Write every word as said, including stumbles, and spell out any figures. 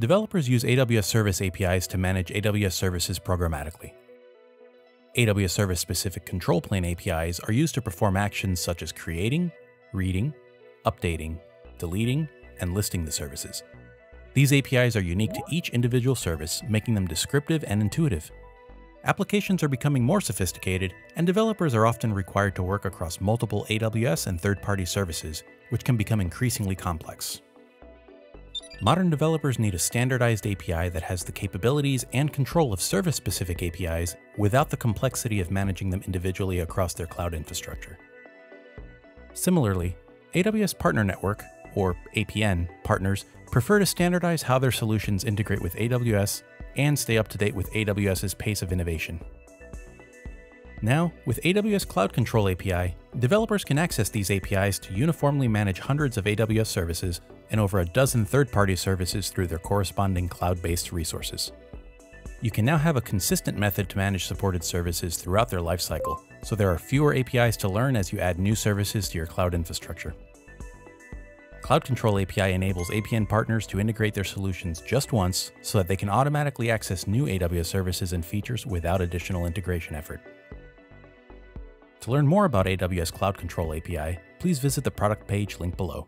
Developers use A W S Service A P Is to manage A W S services programmatically. A W S Service-specific control plane A P Is are used to perform actions such as creating, reading, updating, deleting, and listing the services. These A P Is are unique to each individual service, making them descriptive and intuitive. Applications are becoming more sophisticated, and developers are often required to work across multiple A W S and third-party services, which can become increasingly complex. Modern developers need a standardized A P I that has the capabilities and control of service-specific A P Is without the complexity of managing them individually across their cloud infrastructure. Similarly, A W S Partner Network, or A P N, partners prefer to standardize how their solutions integrate with A W S and stay up to date with AWS's pace of innovation. Now, with A W S Cloud Control A P I, developers can access these A P Is to uniformly manage hundreds of A W S services and over a dozen third-party services through their corresponding cloud-based resources. You can now have a consistent method to manage supported services throughout their lifecycle, so there are fewer A P Is to learn as you add new services to your cloud infrastructure. Cloud Control A P I enables A P N partners to integrate their solutions just once so that they can automatically access new A W S services and features without additional integration effort. To learn more about A W S Cloud Control A P I, please visit the product page linked below.